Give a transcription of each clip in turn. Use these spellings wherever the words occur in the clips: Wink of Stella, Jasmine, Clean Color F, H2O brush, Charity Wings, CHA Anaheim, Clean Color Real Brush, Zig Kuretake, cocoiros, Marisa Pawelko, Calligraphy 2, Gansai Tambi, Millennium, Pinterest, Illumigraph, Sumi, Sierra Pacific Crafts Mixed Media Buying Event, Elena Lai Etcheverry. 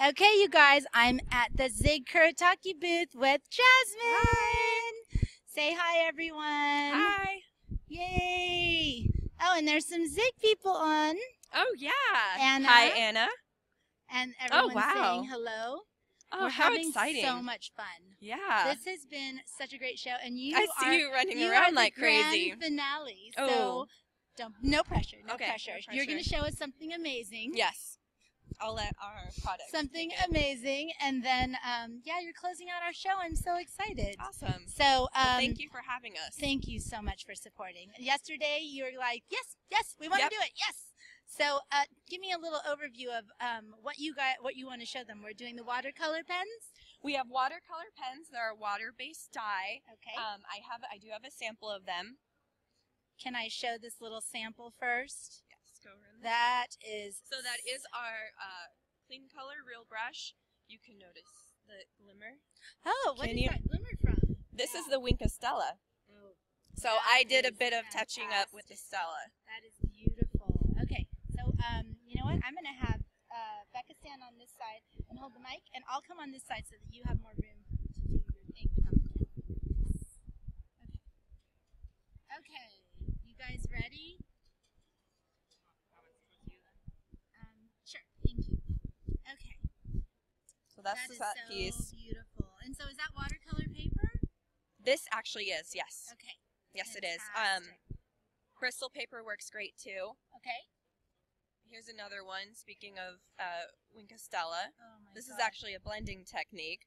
Okay, you guys, I'm at the Zig Kuretake booth with Jasmine. Hi. Say hi, everyone. Hi. Yay. Oh, and there's some Zig people on. Oh, yeah. Anna. Hi, Anna. And everyone's saying hello. Oh, we're how exciting. So much fun. Yeah. This has been such a great show. And you I see you running around like crazy. Grand finale. So no pressure. No pressure. No pressure. You're going to show us something amazing. Yes. I'll let our product. Something amazing. And then, yeah, you're closing out our show. I'm so excited. Awesome. So well, thank you for having us. Thank you so much for supporting. Yesterday, you were like, yes, yes, we want to do it. Yes. So give me a little overview of what you want to show them. We're doing the watercolor pens. We have watercolor pens. They're a water-based dye. Okay. I do have a sample of them. Can I show this little sample first? That is so. That is our Clean Color Real Brush. You can notice the glimmer. Oh, what is that glimmer from? This is the Wink of Stella. Oh, so I did a bit of touching up with the Stella. That is beautiful. Okay, so you know what? I'm gonna have Becca stand on this side and hold the mic, and I'll come on this side so that you have more room to do your thing without the camera. Okay. Okay, you guys ready? So that is so beautiful. And so is that watercolor paper? This actually is, yes. Okay. Yes, fantastic. It is. Bristol paper works great too. Okay. Here's another one. Speaking of Wink of Stella, this is actually a blending technique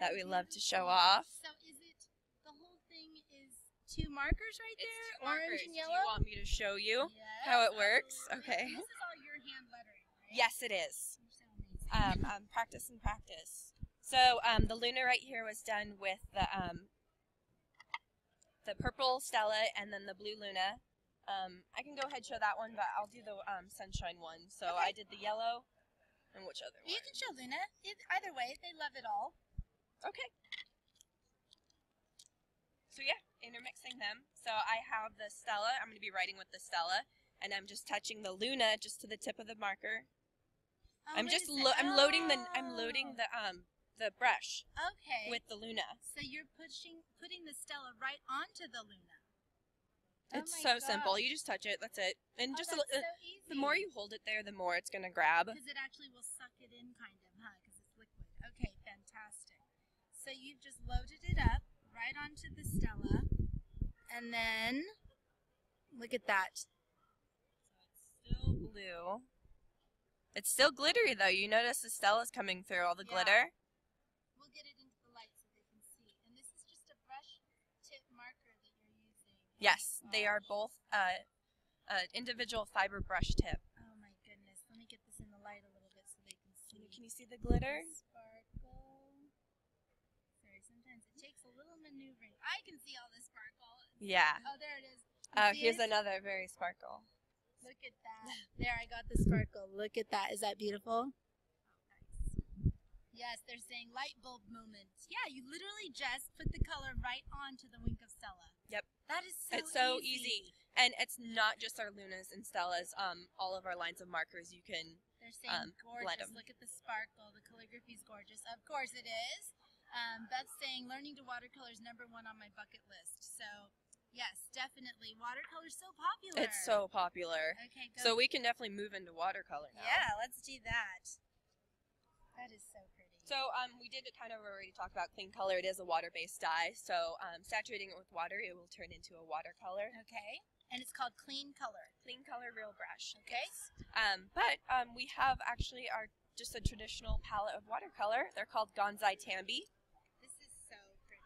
that we love to show off. So is it the whole thing is two markers right there, orange and yellow? Do you want me to show you how it works? Absolutely. Okay. And this is all your hand lettering, right? Yes, it is. Practice and practice. So the Luna right here was done with the purple Stella and then the blue Luna. I can go ahead and show that one, but I'll do the sunshine one. So I did the yellow and which other one? You can show Luna. Either way, they love it all. Okay. So yeah, intermixing them. So I have the Stella. I'm going to be writing with the Stella, and I'm just touching the Luna just to the tip of the marker. Oh, I'm loading the brush. Okay. With the Luna. So you're putting the Stella right onto the Luna. It's so simple. You just touch it. That's it. And so the more you hold it there, the more it's going to grab. Because it actually will suck it in, kind of, huh? Because it's liquid. Okay, fantastic. So you've just loaded it up right onto the Stella, and then look at that. So it's still blue. It's still glittery, though. You notice the Stella's coming through, all the glitter. We'll get it into the light so they can see. And this is just a brush tip marker that you're using. Yes, they are both individual fiber brush tip. Oh, my goodness. Let me get this in the light a little bit so they can see. Can you see the glitter? Sparkle. Sorry, sometimes it takes a little maneuvering. I can see all the sparkle. Yeah. Oh, there it is. Here's another very sparkle. Look at that. There, I got the sparkle. Look at that. Is that beautiful? Nice. Yes, they're saying light bulb moment. Yeah, you literally just put the color right onto the Wink of Stella. Yep. That is so easy. It's so easy. And it's not just our Lunas and Stellas. All of our lines of markers, you can they're saying gorgeous. Look at the sparkle. The calligraphy is gorgeous. Of course it is. Beth's saying learning to watercolor is #1 on my bucket list. So... yes, definitely. Watercolor's so popular. It's so popular. Okay, go. So we can definitely move into watercolor now. Yeah, let's do that. That is so pretty. So we did kind of already talk about Clean Color. It is a water-based dye, so saturating it with water, it will turn into a watercolor. Okay, and it's called Clean Color. Clean Color Real Brush. Okay. But we have actually just a traditional palette of watercolor. They're called Gansai Tambi. This is so pretty.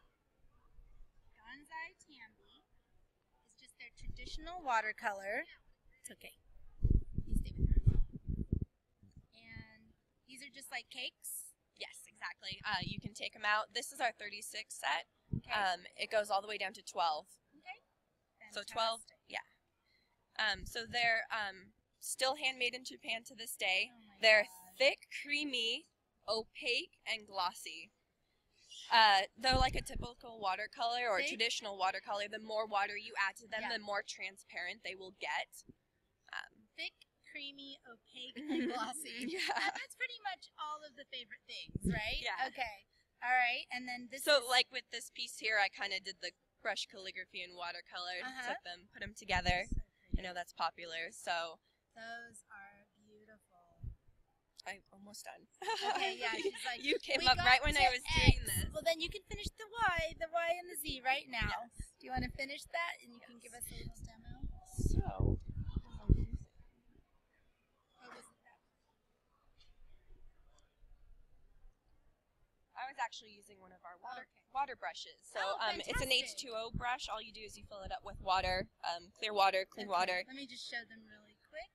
Gansai Tambi. Traditional watercolor. It's okay. You stay with her. And these are just like cakes? Yes, exactly. You can take them out. This is our 36 set. Okay. It goes all the way down to 12. Okay. Fantastic. So 12, yeah. So they're still handmade in Japan to this day. Oh my gosh. Thick, creamy, opaque, and glossy. Though like a typical watercolor or traditional watercolor, the more water you add to them, the more transparent they will get. Thick, creamy, creamy, opaque, and glossy. Yeah. That's pretty much all of the favorite things, right? Yeah. Okay. All right. And then this. So, like with this piece here, I kind of did the brush calligraphy and watercolor, took them, put them together. So I know that's popular. So. Those are beautiful. I'm almost done. Okay, yeah. She's like, you came up right when I was doing this. Well, then you can finish the Y and the Z right now. Yes. Do you want to finish that? And you can give us a little demo. So. I was actually using one of our water brushes. So it's an H2O brush. All you do is you fill it up with water, clear water, clean water. Let me just show them really quick.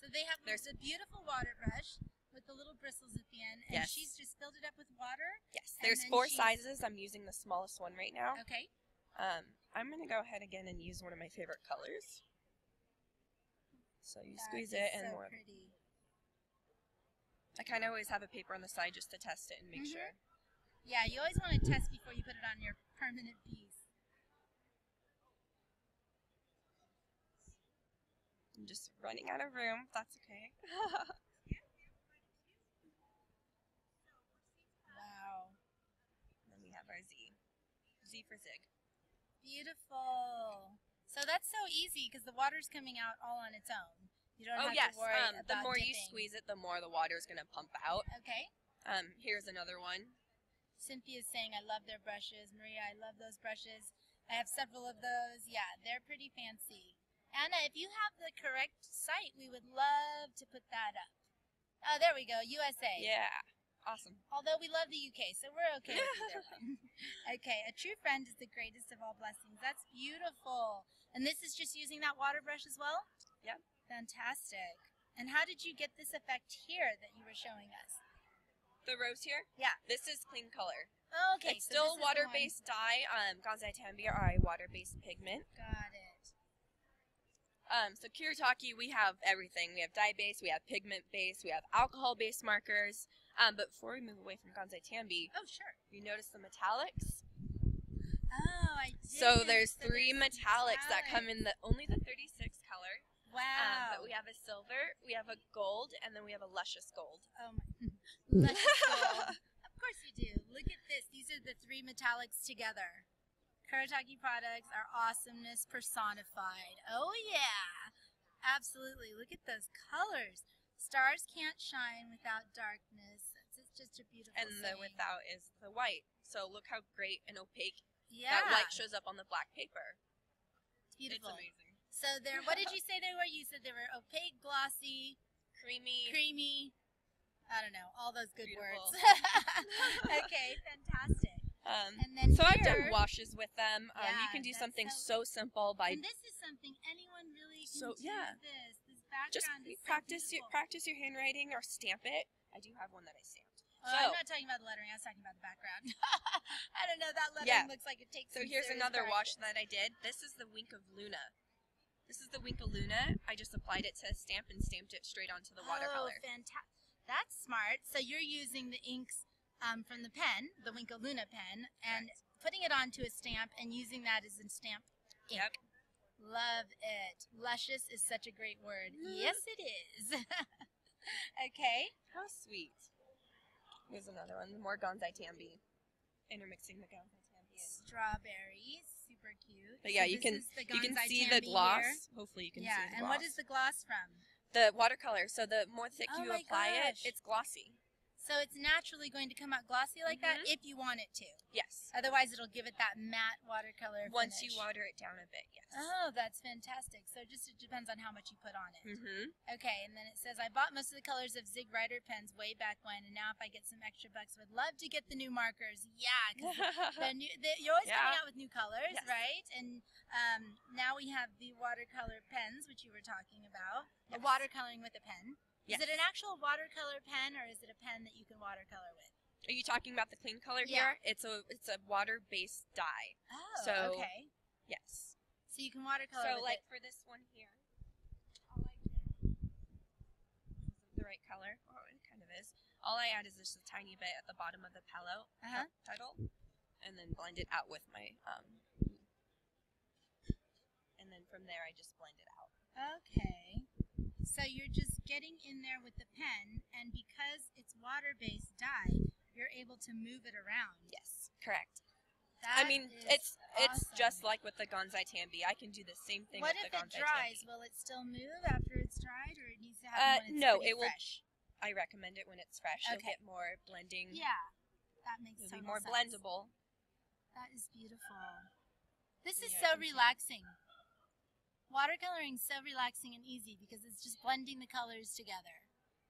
So they have there's a beautiful water brush with the little bristles at the end, and she's just filled it up with water. Yes, there's four sizes. I'm using the smallest one right now. Okay. I'm going to go ahead again and use one of my favorite colors. So you squeeze it and more. I kind of always have a paper on the side just to test it and make sure. Yeah, you always want to test before you put it on your permanent piece. I'm just running out of room. That's okay. Wow. And then we have our Z. Z for Zig. Beautiful. So that's so easy because the water's coming out all on its own. You don't have to worry about the more dipping. You squeeze it, the more the water is going to pump out. Okay. Here's another one. Cynthia's saying, I love their brushes. Maria, I love those brushes. I have several of those. Yeah, they're pretty fancy. Anna, if you have the correct site, we would love to put that up. Oh, there we go. USA. Yeah. Awesome. Although we love the UK, so we're okay with either one. Okay, a true friend is the greatest of all blessings. That's beautiful. And this is just using that water brush as well? Yep. Fantastic. And how did you get this effect here that you were showing us? The rose here? Yeah. This is clean color. Oh, okay. It's still water-based dye. Gansai Tambi are a water-based pigment. Got it. So Kuretake, we have everything. We have dye-based, we have pigment-based, we have alcohol-based markers. But before we move away from Gansai Tambi, you notice the metallics? Oh, I did. So there's three metallics that come in only the 36 color. Wow. But we have a silver, we have a gold, and then we have a luscious gold. Oh my. Luscious gold. Of course you do. Look at this. These are the three metallics together. Kuretake products are awesomeness personified. Oh yeah. Absolutely. Look at those colors. Stars can't shine without darkness. It's just a beautiful thing. And the without is the white. So look how great and opaque that white shows up on the black paper. It's beautiful. It's amazing. So they're, what did you say they were? You said they were opaque, glossy, creamy. I don't know, all those good words. Okay, fantastic. And then so I've done washes with them. You can do something so simple by. And this is something anyone really can do. This background is so practice your handwriting or stamp it. I do have one that I stamped. So, I'm not talking about the lettering. I was talking about the background. I don't know. That lettering looks like it takes. So here's another wash that I did. This is the Wink of Luna. This is the Wink of Luna. I just applied it to a stamp and stamped it straight onto the watercolor. Oh, fantastic. That's smart. So you're using the inks from the pen, the Wink of Luna pen, and putting it onto a stamp and using that as a stamp ink. Yep. Love it. Luscious is such a great word. Yes, it is. Okay. How sweet. Here's another one, the more Gansai Tambi. Intermixing the Gansai Tambi. Strawberries. Super cute. But yeah, so you can see the gloss. Hopefully you can see the gloss. Yeah, and what is the gloss from? The watercolor. So the more thick you apply it, it's glossy. So it's naturally going to come out glossy like that if you want it to. Yes. Otherwise it'll give it that matte watercolor once finish. You water it down a bit, yes. Oh, that's fantastic. So it depends on how much you put on it. Okay, and then it says, I bought most of the colors of Zig Rider pens way back when, and now if I get some extra bucks, would love to get the new markers. Yeah, because you're always coming out with new colors, right? And now we have the watercolor pens, which you were talking about, watercoloring with a pen. Yes. Is it an actual watercolor pen, or is it a pen that you can watercolor with? Are you talking about the clean color here? It's a water-based dye. Oh, so, okay. Yes. So you can watercolor with it. So, like for this one here, the right color. Oh, it kind of is. All I add is just a tiny bit at the bottom of the palette petal, and then blend it out with my, and then from there I just blend it out. Okay. So you're just getting in there with the pen, and because it's water-based dye, you're able to move it around. Yes, correct. That I mean, it's awesome. Just like with the Gansai Tambi. I can do the same thing what with the Gansai Tambi. What if it dries? Will it still move after it's dried, or it needs to happen when it's pretty fresh? No, I recommend it when it's fresh. Okay. It'll get more blending. Yeah, that makes sense. It'll be more blendable. That is beautiful. This is so relaxing. Watercoloring is so relaxing and easy because it's just blending the colors together.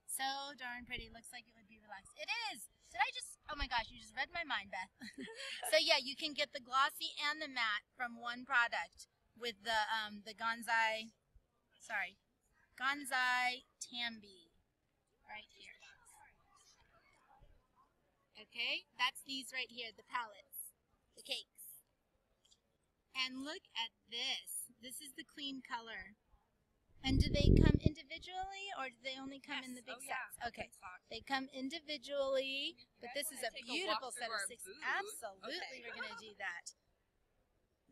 So darn pretty. Looks like it would be relaxed. It is! Did I just... Oh my gosh, you just read my mind, Beth. So yeah, you can get the glossy and the matte from one product with the Gansai... Sorry. Gansai Tambi. Right here. Okay, that's these right here, the palettes. The cakes. And look at this. This is the clean color. And do they come individually, or do they only come in the big sets? Yeah. Okay, they come individually, but this is a beautiful set of six. Absolutely, we're going to do that.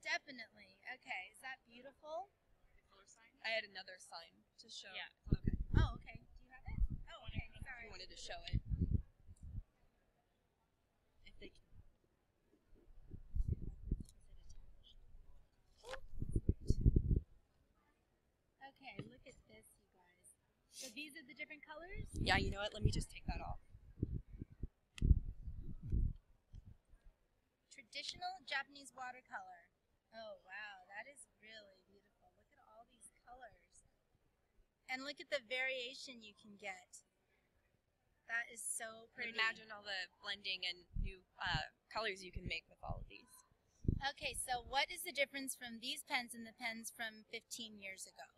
Definitely. Okay, is that beautiful? The color sign? I had another sign to show. Yeah. Okay. Oh, okay. Do you have it? Oh, okay. Sorry. I wanted to show it. If they can. Okay, look at this, you guys. So these are the different colors? Yeah, you know what? Let me just take that off. Traditional Japanese watercolor. Oh, wow. That is really beautiful. Look at all these colors. And look at the variation you can get. That is so pretty. Imagine all the blending and new colors you can make with all of these. Okay, so what is the difference from these pens and the pens from 15 years ago?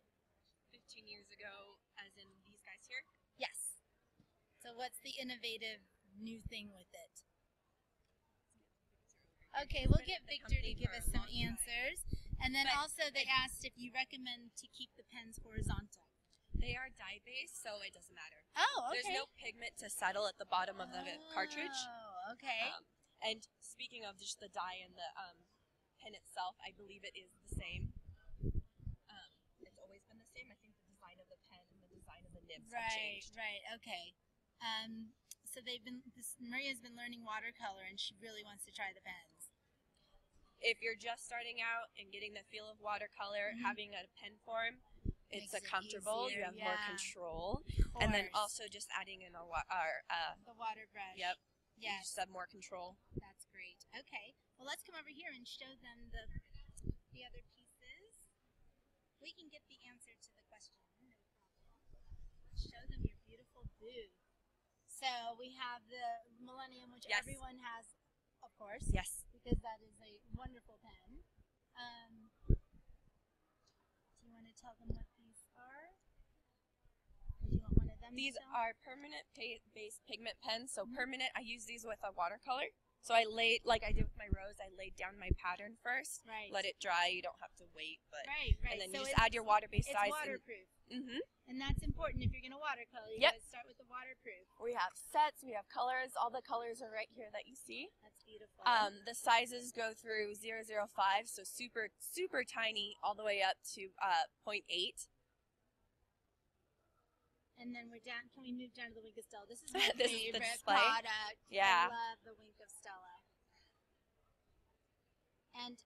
15 years ago, as in these guys here? Yes. So what's the innovative new thing with it? Okay, we'll get Victor to give us some answers. And then also they asked if you recommend to keep the pens horizontal. They are dye-based, so it doesn't matter. Oh, okay. There's no pigment to settle at the bottom of the cartridge. Oh, okay. And speaking of just the dye and the pen itself, I believe it is the same. It's always been the same. I think the design of the pen and the design of the nibs have changed. Right, okay. So they've been. Maria's been learning watercolor, and she really wants to try the pens. If you're just starting out and getting the feel of watercolor, having a pen form, it's comfortable. Easier. You have more control, and then also just adding in the water brush. Yep. Yes. You just have more control. That's great. Okay. Well, let's come over here and show them the other pieces. We can get the answer to the question. No problem. Let's show them your beautiful booth. So we have the Millennium, which everyone has, of course. Yes. Because that is a wonderful pen. Do you want to tell them what these are? These are permanent based pigment pens, so permanent. I use these with a watercolor. So I laid, like I did with my rose, I laid down my pattern first, let it dry. You don't have to wait, but and then so you just add your water-based dyes. It's waterproof, and that's important if you're going to watercolor. You gotta start with the waterproof. We have sets, we have colors. All the colors are right here that you see. That's beautiful. The sizes go through 0.05, so super super tiny, all the way up to 0.8. And then we're down. Can we move down to the Wink of Stella? This is my favorite product. Yeah. I love the Wink of Stella. And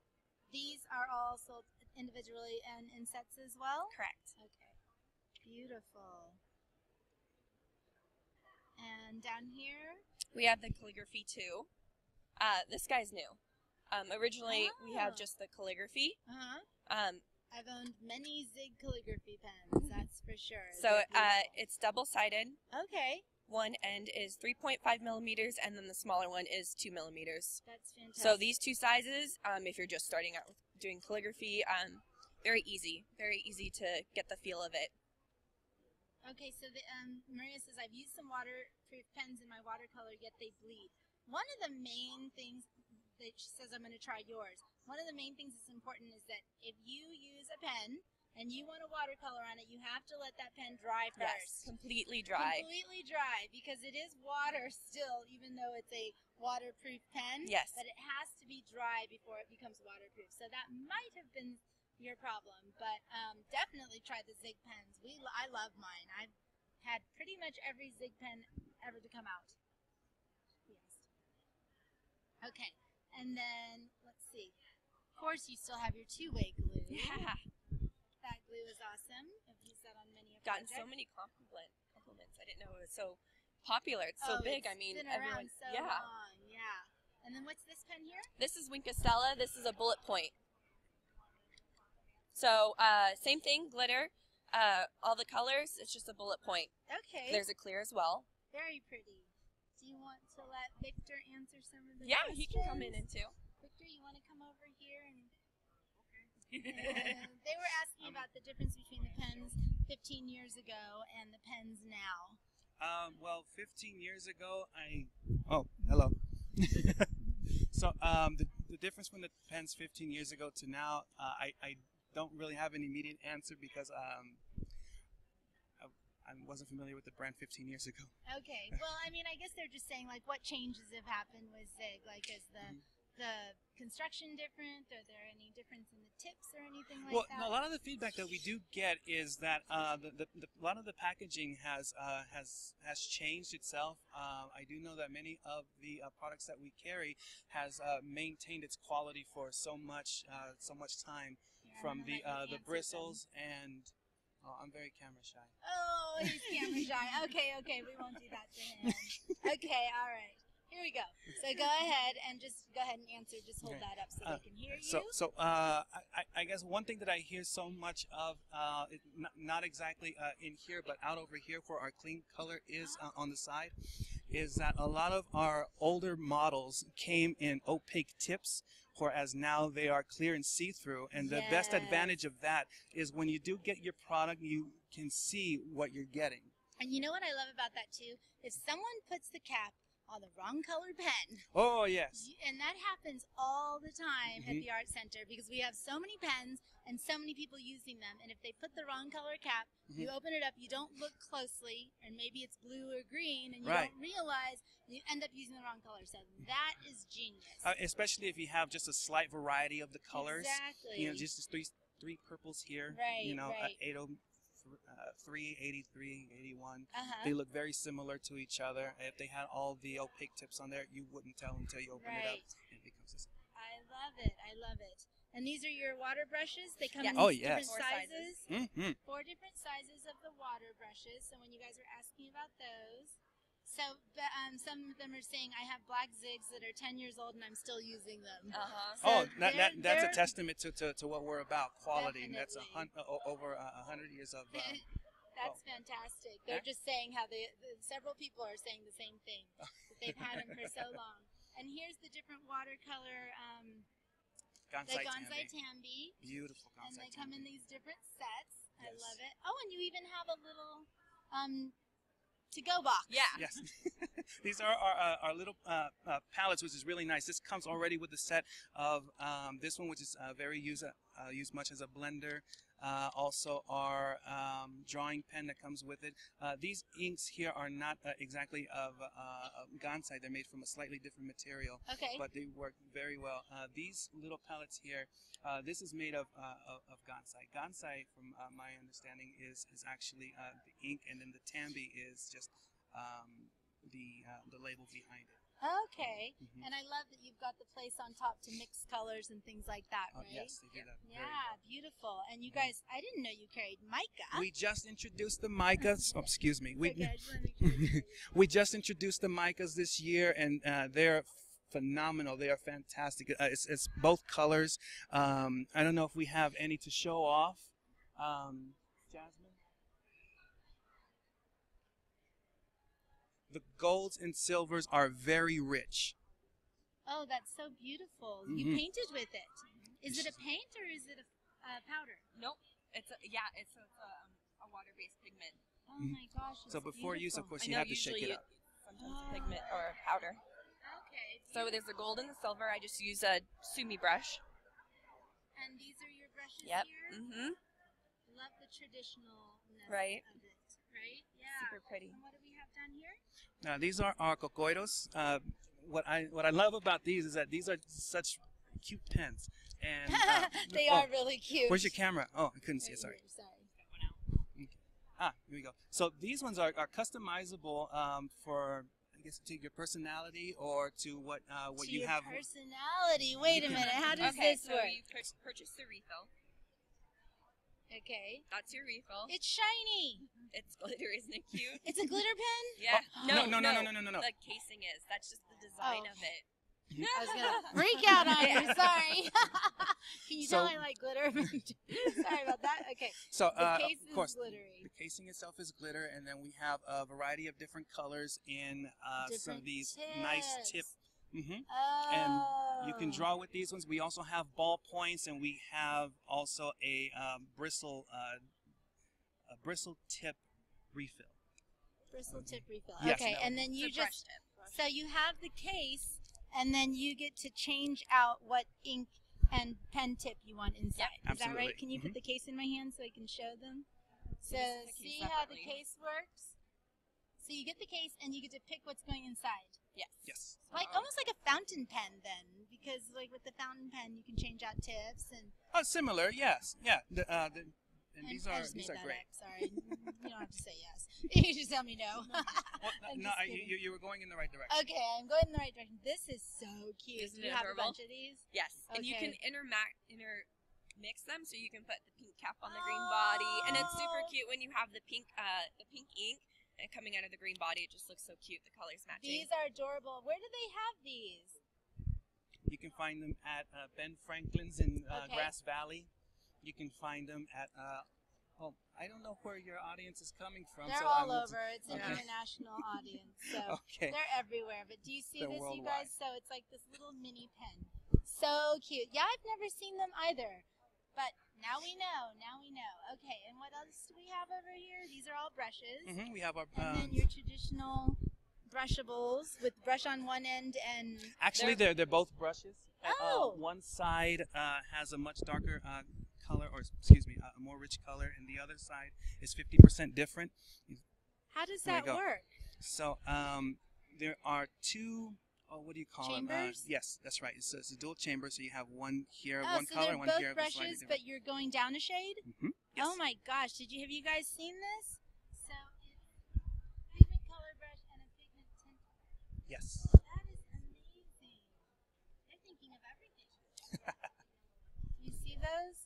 these are all sold individually and in sets as well? Correct. Okay. Beautiful. And down here? We have the Calligraphy 2. This guy's new. Originally, we had just the Calligraphy. I've owned many Zig Calligraphy pens, that's for sure. So it's double-sided. Okay. One end is 3.5 millimeters, and then the smaller one is 2 millimeters. That's fantastic. So these two sizes, if you're just starting out with doing calligraphy, very easy. Very easy to get the feel of it. Okay, so the, Maria says, I've used some waterproof pens in my watercolor, yet they bleed. One of the main things... that she says, I'm going to try yours. One of the main things that's important is that if you use a pen and you want a watercolor on it, you have to let that pen dry first. Yes, completely dry. Completely dry, because it is water still, even though it's a waterproof pen. Yes. But it has to be dry before it becomes waterproof. So that might have been your problem, but definitely try the Zig pens. I love mine. I've had pretty much every Zig pen ever to come out. Yes. Okay, and then let's see. Of course, you still have your two-way glue. Yeah. That glue is awesome. I've used that on many of gotten projects. So many compliments. I didn't know it was so popular. It's so big. I mean, everyone. So yeah. Long. Yeah. And then what's this pen here? This is Wink of Stella. This is a bullet point. So same thing, glitter. All the colors. It's just a bullet point. Okay. There's a clear as well. Very pretty. Do you want to let Victor answer some of the questions? Yeah, he can come in too. Victor, you want to come over here and? They were asking about the difference between the pens 15 years ago and the pens now. Well, 15 years ago, the difference between the pens 15 years ago to now, I don't really have an immediate answer because I wasn't familiar with the brand 15 years ago. Okay. Well, I mean, I guess they're just saying like what changes have happened with Zig, like as the. The construction different? Are there any difference in the tips or anything like that? Well, a lot of the feedback that we do get is that a lot of the packaging has changed itself. I do know that many of the products that we carry has maintained its quality for so much time, yeah, from the bristles and. Oh, I'm very camera shy. Oh, he's camera shy. Okay, we won't do that to him. Okay, all right. Here we go. So go ahead and answer. Just hold that up so they can hear you. I guess one thing that I hear so much of, not exactly in here, but out over here for our clean color is on the side, is that a lot of our older models came in opaque tips, whereas now they are clear and see-through. And the best advantage of that is when you do get your product, you can see what you're getting. And you know what I love about that too? If someone puts the cap on the wrong colored pen. Oh, yes. And that happens all the time at the art center because we have so many pens and so many people using them. And if they put the wrong color cap, you open it up, you don't look closely, and maybe it's blue or green, and you don't realize, and you end up using the wrong color. So that is genius. Especially if you have just a slight variety of the colors. Exactly. You know, just three purples here. Right, you know, 383, 81. They look very similar to each other. If they had all the opaque tips on there, you wouldn't tell until you open it up and it becomes the same. I love it. And these are your water brushes. They come in different sizes. Mm-hmm. 4 different sizes of the water brushes. So when you guys were asking about those, so some of them are saying, I have black Zigs that are 10 years old and I'm still using them. So that's a testament to what we're about, quality. And that's over 100 years of... that's fantastic. They're just saying how several people are saying the same thing, that they've had them for so long. And here's the different watercolor... Gansai Tambi. Beautiful Gansai Tambi. And they come in these different sets. Yes. I love it. Oh, and you even have a little... to-go box. Yeah. Yes. These are our little palettes, which is really nice. This comes already with the set of this one, which is very used much as a blender. Also our drawing pen that comes with it. These inks here are not exactly of Gansai. They're made from a slightly different material. Okay. But they work very well. These little palettes here, this is made of Gansai. Gansai, from my understanding, is actually the ink, and then the Tambi is just the label behind it. Okay, and I love that you've got the place on top to mix colors and things like that, right? Yes, they do that. Yeah, beautiful. And you guys, I didn't know you carried mica. We just introduced the micas. Oh, excuse me. We just introduced the micas this year, and they're phenomenal. They are fantastic. It's both colors. I don't know if we have any to show off. Jasmine? The golds and silvers are very rich. Oh, that's so beautiful. You painted with it. Is it a paint or is it a powder? Nope. It's a water-based pigment. Oh my gosh, it's so before use, of course, you have to shake it up. Sometimes pigment or powder. Okay. So there's the gold and the silver. I just use a Sumi brush. And these are your brushes here? Love the traditionalness of it. Right? Yeah. Super pretty. And what do we have down here? Now these are our cocoiros. What I love about these is that these are such cute pens, and they are really cute. Where's your camera? Oh, I couldn't see it. Sorry. That one out. Okay. Here we go. So these ones are customizable for, I guess, to your personality or to what you have. To your personality. Wait a minute. How does this work? Okay, so you purchase the refill. Okay. That's your refill. It's shiny. It's glitter, isn't it cute? It's a glitter pen? Yeah. Oh. No. The casing is. That's just the design of it. I was gonna freak out on you. Sorry. You know I like glitter. Sorry about that. Okay. So the case of course, is glittery. The casing itself is glitter, and then we have a variety of different colors in some of these nice tips. And you can draw with these ones. We also have ballpoints, and we have also a bristle tip refill. Bristle tip refill. Yes, okay, and then you just so you have the case. And then you get to change out what ink and pen tip you want inside. Yep, is that right? Can you put the case in my hand so I can show them? So see how the case works? So you get the case and you get to pick what's going inside. Yes. Yes. Like almost like a fountain pen then, because like with the fountain pen you can change out tips and. Oh, similar. Yes. Yeah. And these are great. Up, sorry, you don't have to say yes. You just tell me no. You were going in the right direction. Okay, I'm going in the right direction. This is so cute. Do you have a bunch of these? Yes, okay. And you can intermix them, so you can put the pink cap on the green body, and it's super cute when you have the pink ink and coming out of the green body. It just looks so cute. The colors matching. These are adorable. Where do they have these? You can find them at Ben Franklin's in Grass Valley. You can find them at, well, I don't know where your audience is coming from. They're all over. It's an international audience. So they're everywhere. But do you see this, you guys? So it's like this little mini pen. So cute. Yeah, I've never seen them either. But now we know. Now we know. Okay, and what else do we have over here? These are all brushes. We have our brushes. And then your traditional brushables with brush on one end and... Actually, they're both brushes. Oh! One side has a much darker... color, or excuse me, a more rich color, and the other side is 50% different. How does that work? So there are two, what do you call them? Chambers? Yes, that's right. So it's a dual chamber, so you have one here, one color, and one here. Oh, so they're both brushes, but you're going down a shade? Yes. Oh my gosh, have you guys seen this? So it's a pigment color brush and a pigment tint brush. Yes. That is amazing. They're thinking of everything. You see those?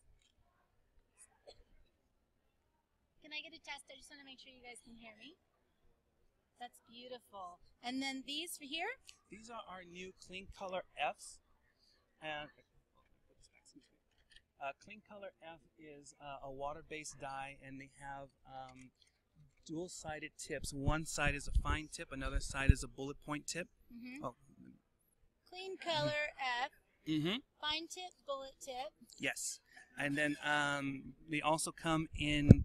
Can I get a test? I just want to make sure you guys can hear me. That's beautiful. And then these for here? These are our new Clean Color Fs. Clean Color F is a water-based dye, and they have dual-sided tips. One side is a fine tip, another side is a bullet point tip. Clean Color F. Fine tip, bullet tip. Yes. And then they also come in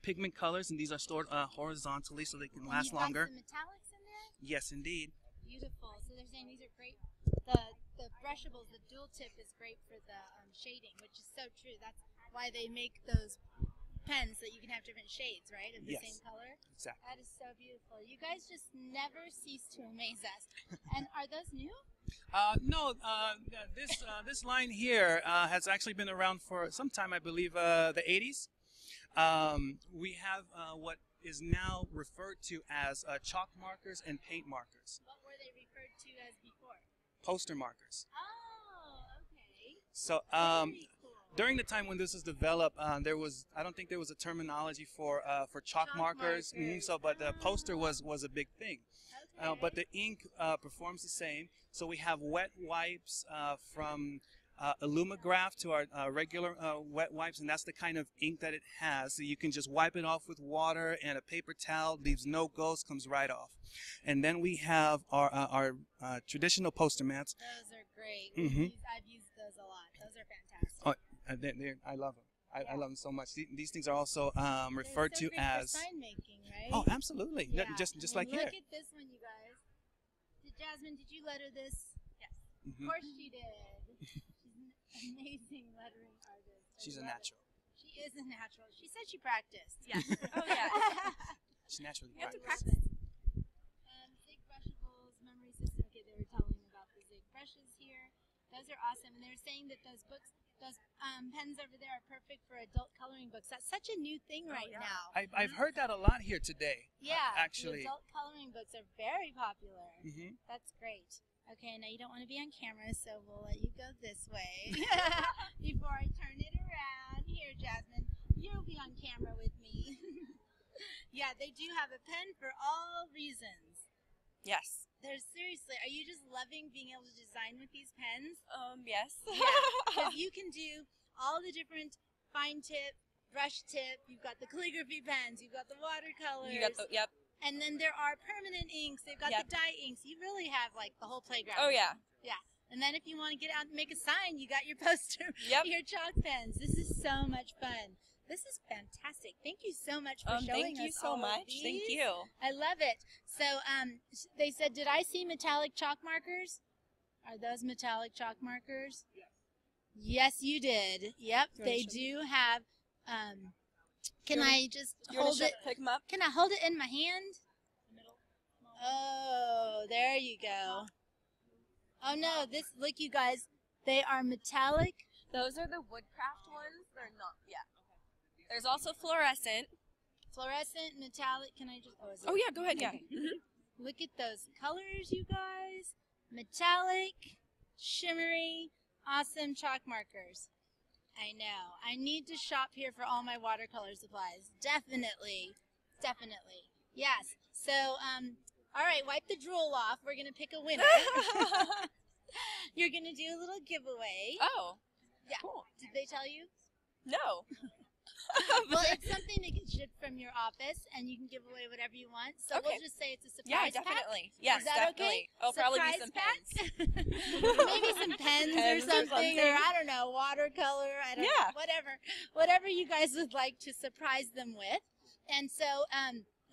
pigment colors, and these are stored horizontally so they can last longer. Some metallics in there? Yes, indeed. Beautiful. So they're saying these are great. The brushables, the dual tip is great for the shading, which is so true. That's why they make those pens so that you can have different shades, right, of the same color? Exactly. That is so beautiful. You guys just never cease to amaze us. And are those new? No, this line here has actually been around for some time, I believe, the 80s. We have what is now referred to as chalk markers and paint markers. What were they referred to as before? Poster markers. Oh, okay. So cool. During the time when this was developed, there was—I don't think there was a terminology for chalk markers. So, but the poster was a big thing. Okay. But the ink performs the same. So we have wet wipes from Illumigraph to our regular wet wipes, and that's the kind of ink that it has. So you can just wipe it off with water and a paper towel, leaves no ghost, comes right off. And then we have our traditional poster mats. Those are great. I've used those a lot. Those are fantastic. I love them. I love them so much. These things are also referred to as sign making, right? Oh, absolutely. Yeah. Just like here. Look at this one, you guys. Jasmine, did you letter this? Yes. Of course she did. She's an amazing lettering artist. She's a natural. She is a natural. She said she practiced. Yeah. Oh yeah. She naturally practiced. You have to practice. Zig brushables, memory system. Okay, they were telling me about the Zig brushes here. Those are awesome, and they were saying that those books. Those pens over there are perfect for adult coloring books. That's such a new thing right now. I've heard that a lot here today. Yeah, actually. Adult coloring books are very popular. Mm-hmm. That's great. Okay, now you don't want to be on camera, so we'll let you go this way before I turn it around. Here, Jasmine, you'll be on camera with me. Yeah, they do have a pen for all reasons. Yes. There's seriously, are you just loving being able to design with these pens? Yes. Because you can do all the different fine tip, brush tip, you've got the calligraphy pens, you've got the watercolors. You got the, yep. And then there are permanent inks, they've got the dye inks. You really have like the whole playground. Oh yeah. Yeah. And then if you want to get out and make a sign, you got your poster, your chalk pens. This is so much fun. This is fantastic. Thank you so much for showing us all of these. Thank you. I love it. So they said, did I see metallic chalk markers? Are those metallic chalk markers? Yes. Yes, you did. Yep, they do have. Can I just hold it? Pick them up? Can I hold it in my hand? The middle. Oh, there you go. Oh no, this, look you guys, they are metallic. Those are the woodcraft ones. They're not, okay. There's also fluorescent. Fluorescent, metallic, can I just, oh yeah, go ahead, Look at those colors, you guys. Metallic, shimmery, awesome chalk markers. I know, I need to shop here for all my watercolor supplies. Definitely, definitely. Yes, so, all right, wipe the drool off. We're going to pick a winner. You're going to do a little giveaway. Oh. Yeah. Cool. Did they tell you? No. Well, it's something that gets shipped from your office, and you can give away whatever you want. So we'll just say it's a surprise pack. Yeah, definitely. Yes, definitely. Oh, probably be some pens. Maybe some pens or something, or I don't know, watercolor. I don't know, whatever. Whatever you guys would like to surprise them with. And so,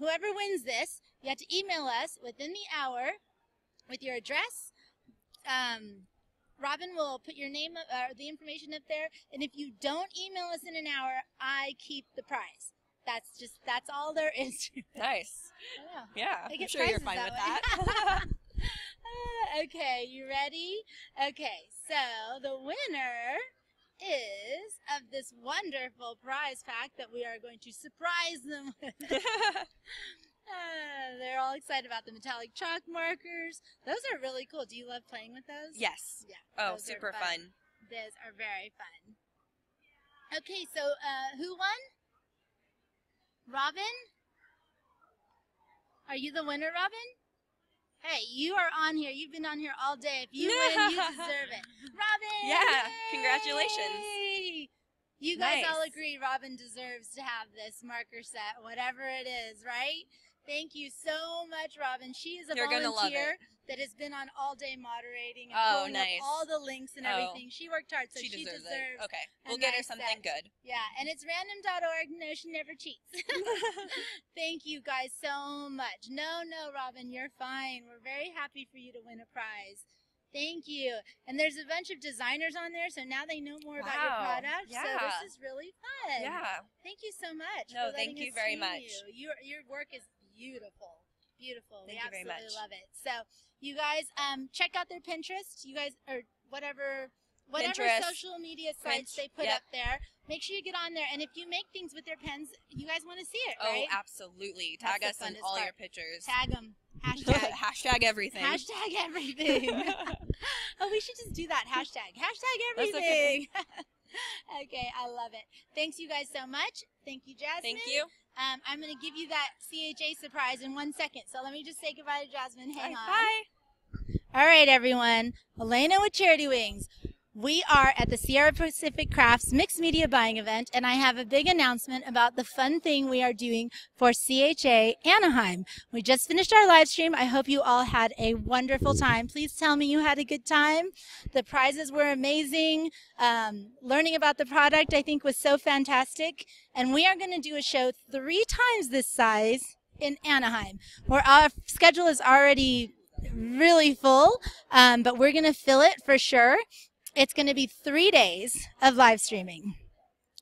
whoever wins this, you have to email us within the hour with your address. Robin will put your name or the information up there. And if you don't email us in an hour, I keep the prize. That's just, that's all there is to it. Nice. Yeah. I'm sure you're fine with that. Okay. You ready? Okay. So the winner is of this wonderful prize pack that we are going to surprise them with. They're all excited about the metallic chalk markers. Those are really cool. Do you love playing with those? Yes. Yeah. Oh, super fun. Those are very fun. Okay, so who won? Robin? Are you the winner, Robin? Hey, you are on here. You've been on here all day. If you win, you deserve it. Robin! Yeah, yay! Congratulations. You guys all agree Robin deserves to have this marker set, whatever it is, right? Thank you so much, Robin. She is a volunteer that has been on all day moderating and pulling up all the links and everything. She worked hard, so she deserves it. Okay, we'll get her something good. Yeah, and it's random.org. No, she never cheats. Thank you guys so much. No, Robin, you're fine. We're very happy for you to win a prize. Thank you. And there's a bunch of designers on there, so now they know more about your product. Yeah. So this is really fun. Yeah. Thank you so much. No, thank you very much. Your work is beautiful. Beautiful. Thank you very much. We absolutely love it. So you guys check out their Pinterest. You guys or whatever social media sites they put up there. Make sure you get on there. And if you make things with their pens, you guys want to see it, right? Oh, absolutely. Tag us in all your pictures. Tag them. Hashtag. Hashtag everything. Hashtag everything. Oh, we should just do that. Hashtag. Hashtag everything. Okay, I love it. Thanks, you guys, so much. Thank you, Jasmine. Thank you. I'm going to give you that CHA surprise in 1 second. So let me just say goodbye to Jasmine. Hang on. Bye. All right, everyone. Elena with Charity Wings. We are at the Sierra Pacific Crafts Mixed Media Buying Event, and I have a big announcement about the fun thing we are doing for CHA Anaheim. We just finished our live stream. I hope you all had a wonderful time. Please tell me you had a good time. The prizes were amazing. Learning about the product, I think, was so fantastic. And we are going to do a show 3 times this size in Anaheim. Our schedule is already really full, but we're going to fill it for sure. It's going to be 3 days of live streaming.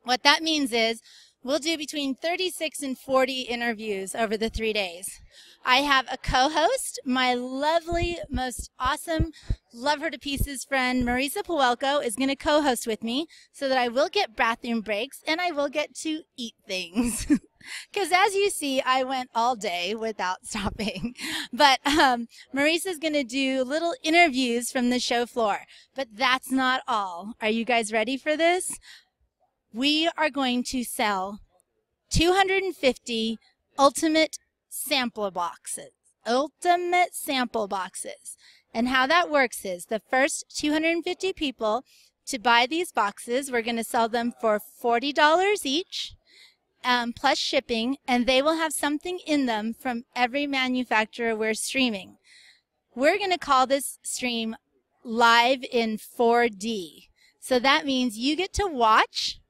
What that means is We'll do between 36 and 40 interviews over the 3 days. I have a co-host, my lovely, most awesome, love her to pieces friend, Marisa Pawelko, is going to co-host with me so that I will get bathroom breaks and I will get to eat things. Because as you see, I went all day without stopping. But Marisa's going to do little interviews from the show floor. But that's not all. Are you guys ready for this? We are going to sell 250 ultimate sample boxes. And how that works is the first 250 people to buy these boxes, we're going to sell them for $40 each, plus shipping, and they will have something in them from every manufacturer we're streaming. We're going to call this stream Live in 4D. So that means you get to watch,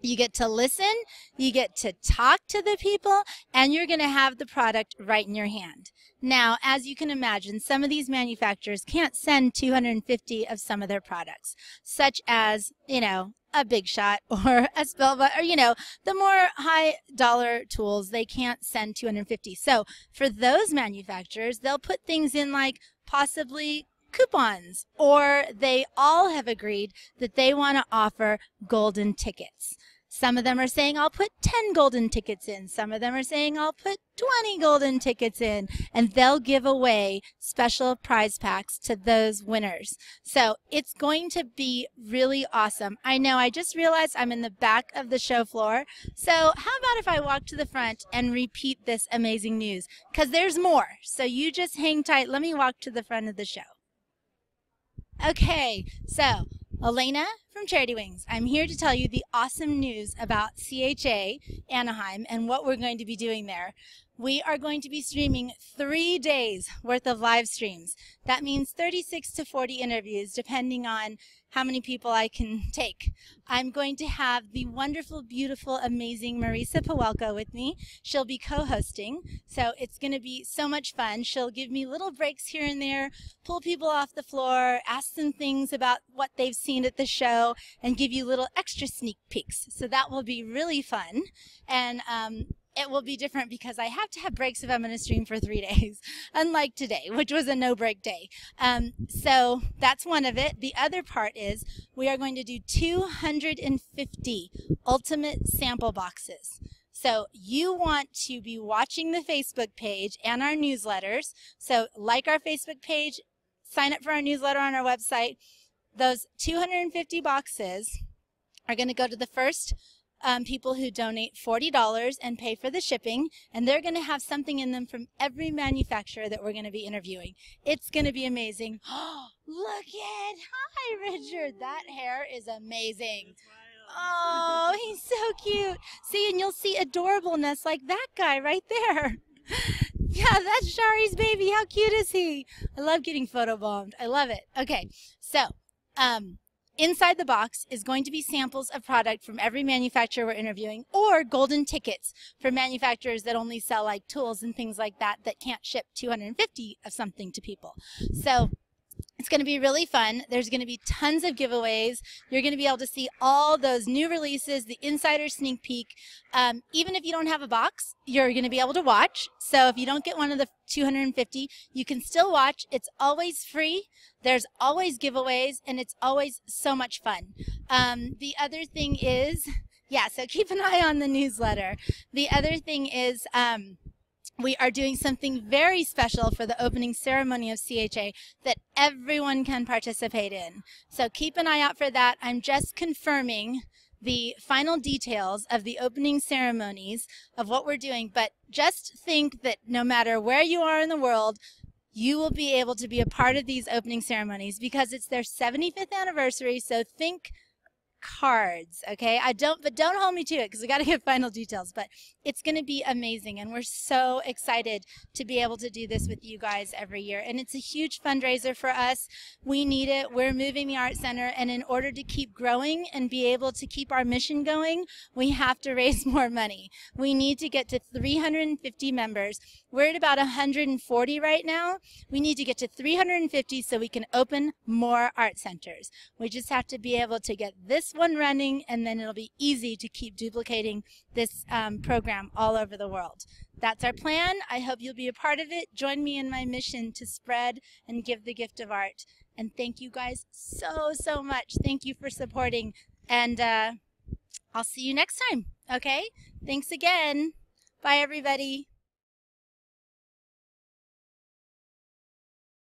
you get to listen, you get to talk to the people, and you're going to have the product right in your hand. Now, as you can imagine, some of these manufacturers can't send 250 of some of their products, such as, you know, a Big Shot or a Spellbook, or, you know, the more high-dollar tools, they can't send 250. So for those manufacturers, they'll put things in like possibly coupons, or they all have agreed that they want to offer golden tickets. Some of them are saying, I'll put 10 golden tickets in. Some of them are saying, I'll put 20 golden tickets in. And they'll give away special prize packs to those winners. So it's going to be really awesome. I know, I just realized I'm in the back of the show floor. So how about if I walk to the front and repeat this amazing news? Because there's more. So you just hang tight. Let me walk to the front of the show. Okay, so Elena from Charity Wings, I'm here to tell you the awesome news about CHA Anaheim and what we're going to be doing there. We are going to be streaming 3 days worth of live streams. That means 36 to 40 interviews, depending on how many people I can take. I'm going to have the wonderful, beautiful, amazing Marisa Pawelko with me. She'll be co-hosting, so it's going to be so much fun. She'll give me little breaks here and there, pull people off the floor, ask them things about what they've seen at the show, and give you little extra sneak peeks. So that will be really fun. And it will be different because I have to have breaks if I'm going to stream for 3 days, unlike today, which was a no-break day. So that's one of it. The other part is we are going to do 250 ultimate sample boxes. So you want to be watching the Facebook page and our newsletters. So like our Facebook page, sign up for our newsletter on our website. Those 250 boxes are going to go to the first people who donate $40 and pay for the shipping, and they're going to have something in them from every manufacturer that we're going to be interviewing. It's going to be amazing. Oh, look at, hi Richard, that hair is amazing. Oh, he's so cute. See, and you'll see adorableness like that guy right there. Yeah, that's Shari's baby. How cute is he? I love getting photobombed. I love it. Okay, so inside the box is going to be samples of product from every manufacturer we're interviewing, or golden tickets for manufacturers that only sell like tools and things like that that can't ship 250 of something to people. So it's going to be really fun. There's going to be tons of giveaways. You're going to be able to see all those new releases, the insider sneak peek. Even if you don't have a box, you're going to be able to watch. So if you don't get one of the 250, you can still watch. It's always free. There's always giveaways, and it's always so much fun. The other thing is, yeah, so keep an eye on the newsletter. The other thing is, we are doing something very special for the opening ceremony of CHA that everyone can participate in. So keep an eye out for that. I'm just confirming the final details of the opening ceremonies of what we're doing, but just think that no matter where you are in the world, you will be able to be a part of these opening ceremonies because it's their 75th anniversary, so think cards, okay? But don't hold me to it because we got to get final details, but it's going to be amazing, and we're so excited to be able to do this with you guys every year. And it's a huge fundraiser for us. We need it. We're moving the art center, and in order to keep growing and be able to keep our mission going, we have to raise more money. We need to get to 350 members. We're at about 140 right now. We need to get to 350 so we can open more art centers. We just have to be able to get this one running, and then it'll be easy to keep duplicating this program all over the world. That's our plan. I hope you'll be a part of it. Join me in my mission to spread and give the gift of art. And thank you guys so, so much. Thank you for supporting. And I'll see you next time, okay? Thanks again. Bye, everybody.